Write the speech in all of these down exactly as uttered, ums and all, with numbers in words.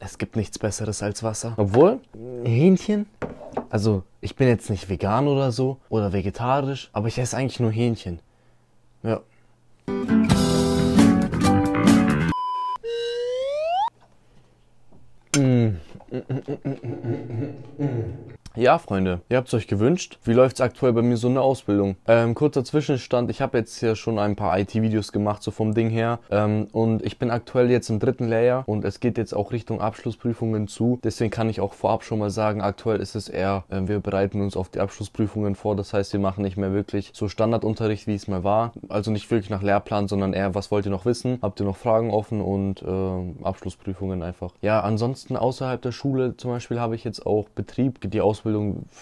Es gibt nichts Besseres als Wasser. Obwohl, Hähnchen, also ich bin jetzt nicht vegan oder so oder vegetarisch, aber ich esse eigentlich nur Hähnchen. Ja. Ja, Freunde, ihr habt es euch gewünscht. Wie läuft es aktuell bei mir so eine Ausbildung? Ähm, kurzer Zwischenstand, ich habe jetzt hier schon ein paar I T-Videos gemacht, so vom Ding her. Ähm, und ich bin aktuell jetzt im dritten Lehrjahr und es geht jetzt auch Richtung Abschlussprüfungen zu. Deswegen kann ich auch vorab schon mal sagen, aktuell ist es eher, äh, wir bereiten uns auf die Abschlussprüfungen vor. Das heißt, wir machen nicht mehr wirklich so Standardunterricht, wie es mal war. Also nicht wirklich nach Lehrplan, sondern eher, was wollt ihr noch wissen? Habt ihr noch Fragen offen und äh, Abschlussprüfungen einfach. Ja, ansonsten außerhalb der Schule zum Beispiel habe ich jetzt auch Betrieb. Die Ausbildung,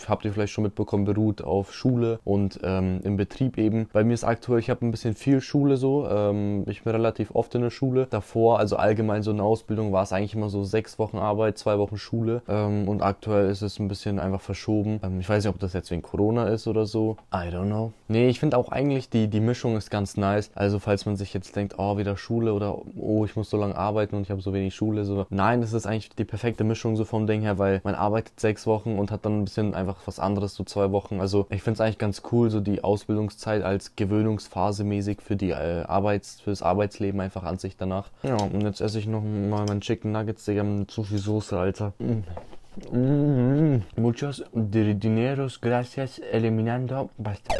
habt ihr vielleicht schon mitbekommen, beruht auf Schule und ähm, im Betrieb eben. Bei mir ist aktuell, ich habe ein bisschen viel Schule so. Ähm, ich bin relativ oft in der Schule. Davor, also allgemein so eine Ausbildung, war es eigentlich immer so sechs Wochen Arbeit, zwei Wochen Schule. Ähm, und aktuell ist es ein bisschen einfach verschoben. Ähm, ich weiß nicht, ob das jetzt wegen Corona ist oder so. I don't know. Nee, ich finde auch eigentlich, die, die Mischung ist ganz nice. Also falls man sich jetzt denkt, oh, wieder Schule oder oh, ich muss so lange arbeiten und ich habe so wenig Schule. So. Nein, das ist eigentlich die perfekte Mischung so vom Ding her, weil man arbeitet sechs Wochen und hat dann ein bisschen einfach was anderes, so zwei Wochen. Also ich finde es eigentlich ganz cool, so die Ausbildungszeit als Gewöhnungsphase mäßig für die äh, Arbeits-, fürs Arbeitsleben einfach an sich danach. Ja, und jetzt esse ich noch mal meinen Chicken Nuggets, Digga, mit zu viel Soße, Alter. Mm. Mm-hmm. Muchos dineros gracias eliminando basta.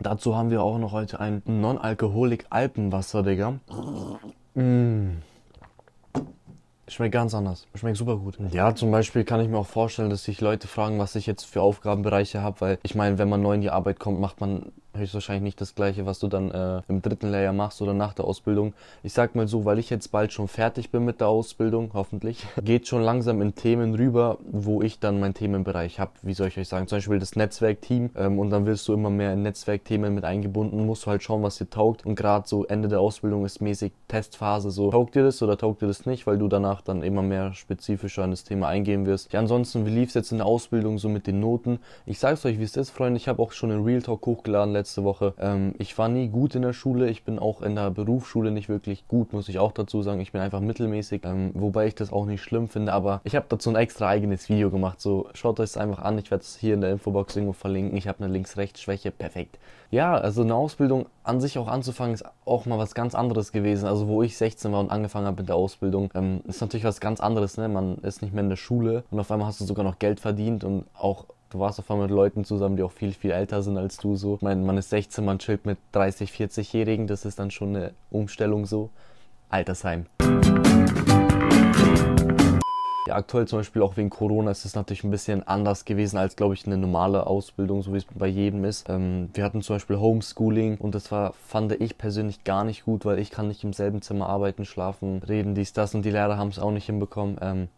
Dazu haben wir auch noch heute ein Non-Alkoholik Alpenwasser, Digga. Mm. Schmeckt ganz anders. Schmeckt super gut. Ja, zum Beispiel kann ich mir auch vorstellen, dass sich Leute fragen, was ich jetzt für Aufgabenbereiche habe, weil ich meine, wenn man neu in die Arbeit kommt, macht man höchstwahrscheinlich nicht das Gleiche, was du dann äh, im dritten Lehrjahr machst oder nach der Ausbildung. Ich sag mal so, weil ich jetzt bald schon fertig bin mit der Ausbildung, hoffentlich, geht schon langsam in Themen rüber, wo ich dann meinen Themenbereich habe. Wie soll ich euch sagen? Zum Beispiel das Netzwerkteam ähm, und dann wirst du immer mehr in Netzwerkthemen mit eingebunden, musst du halt schauen, was dir taugt und gerade so Ende der Ausbildung ist mäßig Testphase so. Taugt dir das oder taugt dir das nicht, weil du danach dann immer mehr spezifischer in das Thema eingehen wirst. Ja, ansonsten, wie lief es jetzt in der Ausbildung so mit den Noten? Ich sag's euch, wie es ist, Freunde. Ich habe auch schon in Real Talk hochgeladen, letzte Woche. Ähm, ich war nie gut in der Schule. Ich bin auch in der Berufsschule nicht wirklich gut, muss ich auch dazu sagen. Ich bin einfach mittelmäßig, ähm, wobei ich das auch nicht schlimm finde, aber ich habe dazu ein extra eigenes Video gemacht. So, schaut euch es einfach an. Ich werde es hier in der Infobox irgendwo verlinken. Ich habe eine Links-Rechts-Schwäche. Perfekt. Ja, also eine Ausbildung an sich auch anzufangen, ist auch mal was ganz anderes gewesen. Also wo ich sechzehn war und angefangen habe mit der Ausbildung, ähm, ist natürlich was ganz anderes, ne? Man ist nicht mehr in der Schule und auf einmal hast du sogar noch Geld verdient und auch du warst auf einmal mit Leuten zusammen, die auch viel, viel älter sind als du so. Ich meine, man ist sechzehn, man chillt mit dreißig-, vierzig-Jährigen. Das ist dann schon eine Umstellung so. Altersheim. Ja, aktuell zum Beispiel auch wegen Corona ist es natürlich ein bisschen anders gewesen als, glaube ich, eine normale Ausbildung, so wie es bei jedem ist. Ähm, wir hatten zum Beispiel Homeschooling und das war, fand ich persönlich gar nicht gut, weil ich kann nicht im selben Zimmer arbeiten, schlafen, reden, dies, das und die Lehrer haben es auch nicht hinbekommen. Ähm,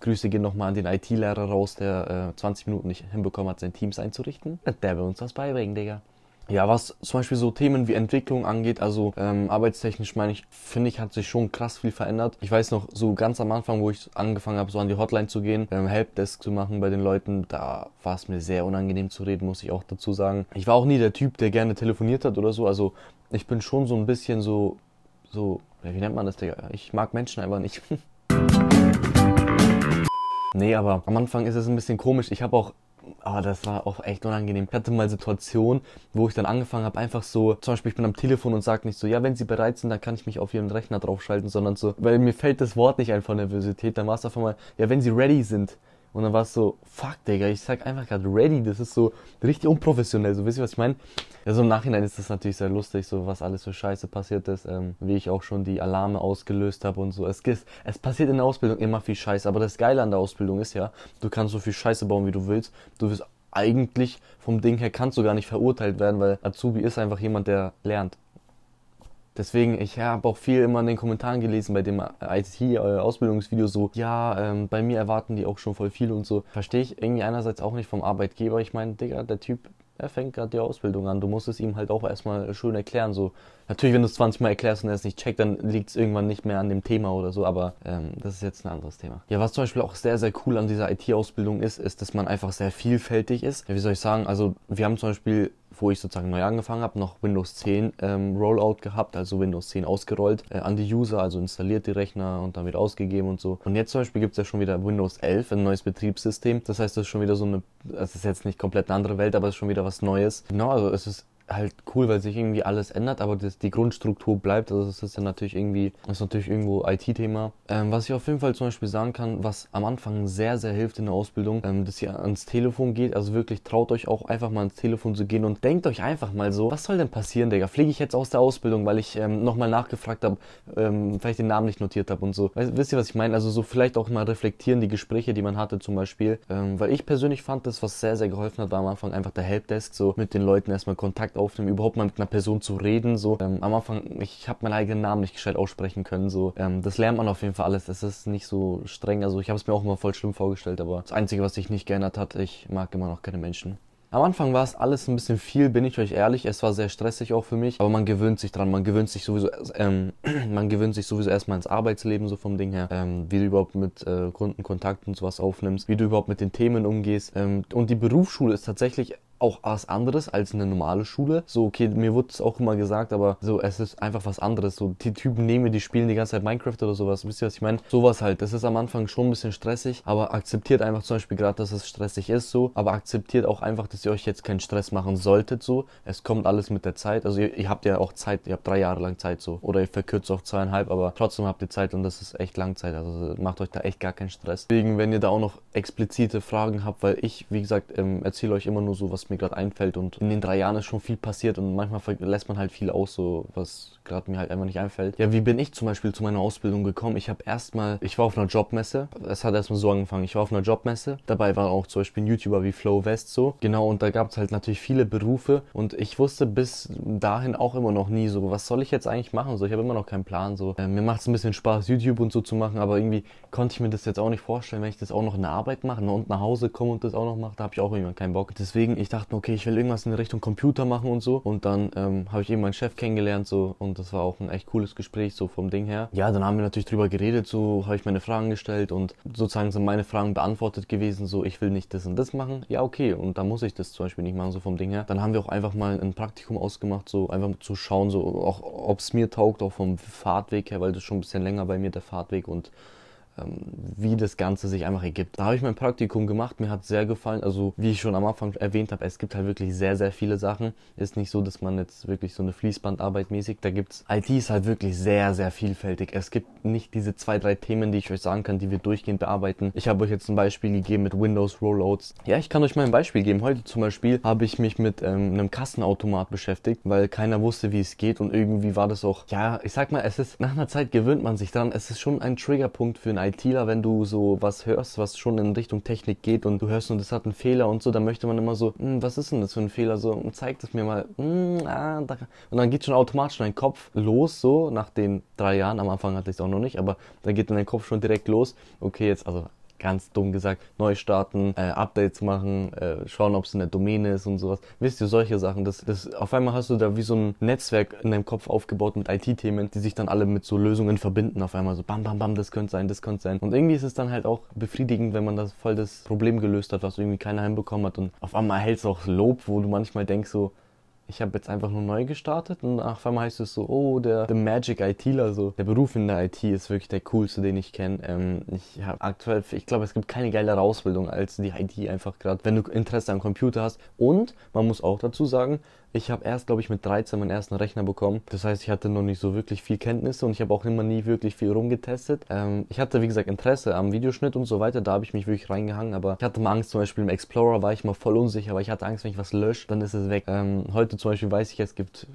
Grüße gehen nochmal an den I T-Lehrer raus, der äh, zwanzig Minuten nicht hinbekommen hat, sein Teams einzurichten. Der will uns das beibringen, Digga. Ja, was zum Beispiel so Themen wie Entwicklung angeht, also ähm, arbeitstechnisch meine ich, finde ich, hat sich schon krass viel verändert. Ich weiß noch, so ganz am Anfang, wo ich angefangen habe, so an die Hotline zu gehen, ähm, Helpdesk zu machen bei den Leuten, da war es mir sehr unangenehm zu reden, muss ich auch dazu sagen. Ich war auch nie der Typ, der gerne telefoniert hat oder so, also ich bin schon so ein bisschen so, so, wie nennt man das, Digga? Ich mag Menschen einfach nicht. Nee, aber am Anfang ist es ein bisschen komisch. Ich habe auch, oh, das war auch echt unangenehm. Ich hatte mal Situationen, wo ich dann angefangen habe, einfach so, zum Beispiel ich bin am Telefon und sage nicht so, ja, wenn Sie bereit sind, dann kann ich mich auf Ihren Rechner draufschalten, sondern so, weil mir fällt das Wort nicht ein von Nervosität. Dann war es auf einmal, ja, wenn Sie ready sind. Und dann war es so, fuck, Digga, ich sag einfach gerade ready. Das ist so richtig unprofessionell. So, wisst ihr, was ich meine? Ja, so im Nachhinein ist das natürlich sehr lustig, so was alles für Scheiße passiert ist, ähm, wie ich auch schon die Alarme ausgelöst habe und so. Es, es passiert in der Ausbildung immer viel Scheiße, aber das Geile an der Ausbildung ist ja, du kannst so viel Scheiße bauen, wie du willst. Du wirst eigentlich vom Ding her, kannst du gar nicht verurteilt werden, weil Azubi ist einfach jemand, der lernt. Deswegen, ich habe auch viel immer in den Kommentaren gelesen bei dem I T-Ausbildungsvideo so, ja, ähm, bei mir erwarten die auch schon voll viel und so. Verstehe ich irgendwie einerseits auch nicht vom Arbeitgeber. Ich meine, Digga, der Typ, er fängt gerade die Ausbildung an. Du musst es ihm halt auch erstmal schön erklären. So. Natürlich, wenn du es zwanzig Mal erklärst und er es nicht checkt, dann liegt es irgendwann nicht mehr an dem Thema oder so. Aber ähm, das ist jetzt ein anderes Thema. Ja, was zum Beispiel auch sehr, sehr cool an dieser I T-Ausbildung ist, ist, dass man einfach sehr vielfältig ist. Ja, wie soll ich sagen, also wir haben zum Beispiel wo ich sozusagen neu angefangen habe, noch Windows zehn ähm, Rollout gehabt, also Windows zehn ausgerollt äh, an die User, also installiert die Rechner und damit ausgegeben und so. Und jetzt zum Beispiel gibt es ja schon wieder Windows elf, ein neues Betriebssystem. Das heißt, das ist schon wieder so eine, das ist jetzt nicht komplett eine andere Welt, aber es ist schon wieder was Neues. Genau, also es ist halt cool, weil sich irgendwie alles ändert, aber das, die Grundstruktur bleibt, also das ist ja natürlich irgendwie, das ist natürlich irgendwo I T-Thema. Ähm, was ich auf jeden Fall zum Beispiel sagen kann, was am Anfang sehr, sehr hilft in der Ausbildung, ähm, dass ihr ans Telefon geht, also wirklich traut euch auch einfach mal ans Telefon zu gehen und denkt euch einfach mal so, was soll denn passieren, Digga, fliege ich jetzt aus der Ausbildung, weil ich ähm, nochmal nachgefragt habe, ähm, vielleicht den Namen nicht notiert habe und so. Weißt, wisst ihr, was ich meine? Also so vielleicht auch mal reflektieren, die Gespräche, die man hatte zum Beispiel, ähm, weil ich persönlich fand, das, was sehr, sehr geholfen hat, war am Anfang einfach der Helpdesk, so mit den Leuten erstmal Kontakt aufnehmen, überhaupt mal mit einer Person zu reden, so. Ähm, am Anfang, ich habe meinen eigenen Namen nicht gescheit aussprechen können, so. Ähm, das lernt man auf jeden Fall alles, es ist nicht so streng, also ich habe es mir auch immer voll schlimm vorgestellt, aber das Einzige, was sich nicht geändert hat, ich mag immer noch keine Menschen. Am Anfang war es alles ein bisschen viel, bin ich euch ehrlich, es war sehr stressig auch für mich, aber man gewöhnt sich dran, man gewöhnt sich sowieso, ähm, man gewöhnt sich sowieso erstmal ins Arbeitsleben, so vom Ding her, ähm, wie du überhaupt mit äh, Kunden Kontakt und sowas aufnimmst, wie du überhaupt mit den Themen umgehst, ähm, und die Berufsschule ist tatsächlich auch was anderes als eine normale Schule. So, okay, mir wurde es auch immer gesagt, aber so, es ist einfach was anderes. So, die Typen nehmen mir, die spielen die ganze Zeit Minecraft oder sowas. Wisst ihr, was ich meine? Sowas halt. Das ist am Anfang schon ein bisschen stressig, aber akzeptiert einfach zum Beispiel gerade, dass es stressig ist, so. Aber akzeptiert auch einfach, dass ihr euch jetzt keinen Stress machen solltet, so. Es kommt alles mit der Zeit. Also, ihr, ihr habt ja auch Zeit. Ihr habt drei Jahre lang Zeit, so. Oder ihr verkürzt auf zweieinhalb, aber trotzdem habt ihr Zeit und das ist echt Langzeit. Also, macht euch da echt gar keinen Stress. Deswegen, wenn ihr da auch noch explizite Fragen habt, weil ich, wie gesagt, ähm, erzähle euch immer nur so, was mir gerade einfällt, und in den drei Jahren ist schon viel passiert und manchmal lässt man halt viel aus, so was gerade mir halt einfach nicht einfällt. Ja, wie bin ich zum Beispiel zu meiner Ausbildung gekommen? Ich habe erstmal, ich war auf einer Jobmesse, es hat erstmal so angefangen, ich war auf einer Jobmesse, dabei war auch zum Beispiel ein YouTuber wie Flow West so, genau, und da gab es halt natürlich viele Berufe und ich wusste bis dahin auch immer noch nie so, was soll ich jetzt eigentlich machen, so, ich habe immer noch keinen Plan, so, äh, mir macht es ein bisschen Spaß, YouTube und so zu machen, aber irgendwie konnte ich mir das jetzt auch nicht vorstellen, wenn ich das auch noch in der Arbeit mache und nach Hause komme und das auch noch mache, da habe ich auch irgendwann keinen Bock. Deswegen, ich Ich dachte, okay, ich will irgendwas in Richtung Computer machen und so. Und dann ähm, habe ich eben meinen Chef kennengelernt so, und das war auch ein echt cooles Gespräch so vom Ding her. Ja, dann haben wir natürlich drüber geredet, so habe ich meine Fragen gestellt und sozusagen sind meine Fragen beantwortet gewesen, so ich will nicht das und das machen. Ja, okay, und da muss ich das zum Beispiel nicht machen, so vom Ding her. Dann haben wir auch einfach mal ein Praktikum ausgemacht, so einfach zu schauen, so auch ob es mir taugt, auch vom Fahrtweg her, weil das ist schon ein bisschen länger bei mir, der Fahrtweg, und wie das Ganze sich einfach ergibt. Da habe ich mein Praktikum gemacht, mir hat es sehr gefallen, also wie ich schon am Anfang erwähnt habe, es gibt halt wirklich sehr, sehr viele Sachen. Ist nicht so, dass man jetzt wirklich so eine Fließbandarbeit mäßig, da gibt's, I T ist halt wirklich sehr, sehr vielfältig. Es gibt nicht diese zwei, drei Themen, die ich euch sagen kann, die wir durchgehend bearbeiten. Ich habe euch jetzt ein Beispiel gegeben mit Windows Rollouts. Ja, ich kann euch mal ein Beispiel geben. Heute zum Beispiel habe ich mich mit ähm, einem Kassenautomat beschäftigt, weil keiner wusste, wie es geht, und irgendwie war das auch, ja, ich sag mal, es ist, nach einer Zeit gewöhnt man sich dran, es ist schon ein Triggerpunkt für ein ITler, wenn du so was hörst, was schon in Richtung Technik geht und du hörst und das hat einen Fehler und so, dann möchte man immer so, was ist denn das für ein Fehler, so, zeigt es mir mal, mh, ah, da. Und dann geht schon automatisch dein Kopf los, so, nach den drei Jahren, am Anfang hatte ich es auch noch nicht, aber dann geht dein Kopf schon direkt los, okay, jetzt, also ganz dumm gesagt, neu starten, äh, Updates machen, äh, schauen, ob es in der Domäne ist und sowas. Wisst ihr, solche Sachen, das, das, auf einmal hast du da wie so ein Netzwerk in deinem Kopf aufgebaut mit I T-Themen, die sich dann alle mit so Lösungen verbinden, auf einmal so bam, bam, bam, das könnte sein, das könnte sein. Und irgendwie ist es dann halt auch befriedigend, wenn man das voll das Problem gelöst hat, was irgendwie keiner hinbekommen hat, und auf einmal erhältst du auch Lob, wo du manchmal denkst so, ich habe jetzt einfach nur neu gestartet und auf einmal heißt es so, oh, der, der Magic ITler, so. Der Beruf in der I T ist wirklich der coolste, den ich kenne. Ähm, ich habe aktuell, ich glaube, es gibt keine geilere Ausbildung als die I T einfach gerade, wenn du Interesse am Computer hast. Und man muss auch dazu sagen, ich habe erst, glaube ich, mit dreizehn meinen ersten Rechner bekommen. Das heißt, ich hatte noch nicht so wirklich viel Kenntnisse und ich habe auch immer nie wirklich viel rumgetestet. Ähm, ich hatte, wie gesagt, Interesse am Videoschnitt und so weiter. Da habe ich mich wirklich reingehangen, aber ich hatte mal Angst, zum Beispiel im Explorer war ich mal voll unsicher, weil ich hatte Angst, wenn ich was lösche, dann ist es weg. Ähm, heute zum Beispiel weiß ich, es gibt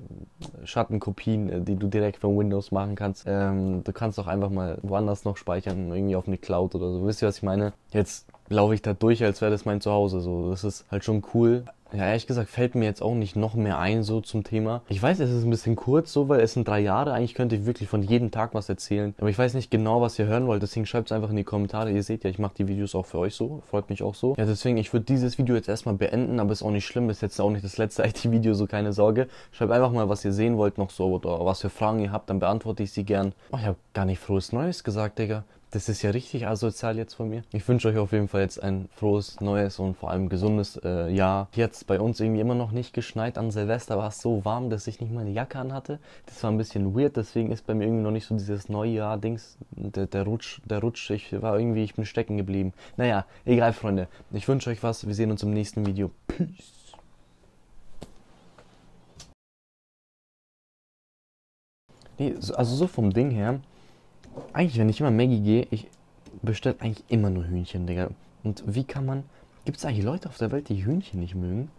Schattenkopien, die du direkt von Windows machen kannst. Ähm, du kannst auch einfach mal woanders noch speichern, irgendwie auf eine Cloud oder so. Wisst ihr, was ich meine? Jetzt laufe ich da durch, als wäre das mein Zuhause. So, das ist halt schon cool. Ja, ehrlich gesagt, fällt mir jetzt auch nicht noch mehr ein so zum Thema. Ich weiß, es ist ein bisschen kurz so, weil es sind drei Jahre. Eigentlich könnte ich wirklich von jedem Tag was erzählen. Aber ich weiß nicht genau, was ihr hören wollt. Deswegen schreibt es einfach in die Kommentare. Ihr seht ja, ich mache die Videos auch für euch so. Freut mich auch so. Ja, deswegen, ich würde dieses Video jetzt erstmal beenden. Aber ist auch nicht schlimm. Ist jetzt auch nicht das letzte I T-Video, so keine Sorge. Schreibt einfach mal, was ihr sehen wollt noch so oder was für Fragen ihr habt. Dann beantworte ich sie gern. Oh, ich habe gar nicht frohes Neues gesagt, Digga. Das ist ja richtig asozial jetzt von mir. Ich wünsche euch auf jeden Fall jetzt ein frohes, neues und vor allem gesundes äh, Jahr. Jetzt bei uns irgendwie immer noch nicht geschneit. An Silvester war es so warm, dass ich nicht meine Jacke anhatte. Das war ein bisschen weird, deswegen ist bei mir irgendwie noch nicht so dieses Neujahr-Dings, der, der Rutsch, der Rutsch. Ich war irgendwie, ich bin stecken geblieben. Naja, egal, Freunde. Ich wünsche euch was. Wir sehen uns im nächsten Video. Peace. Nee, also so vom Ding her, eigentlich wenn ich immer Maggi gehe, ich bestelle eigentlich immer nur Hühnchen, Digga. Und wie kann man, gibt es eigentlich Leute auf der Welt, die Hühnchen nicht mögen?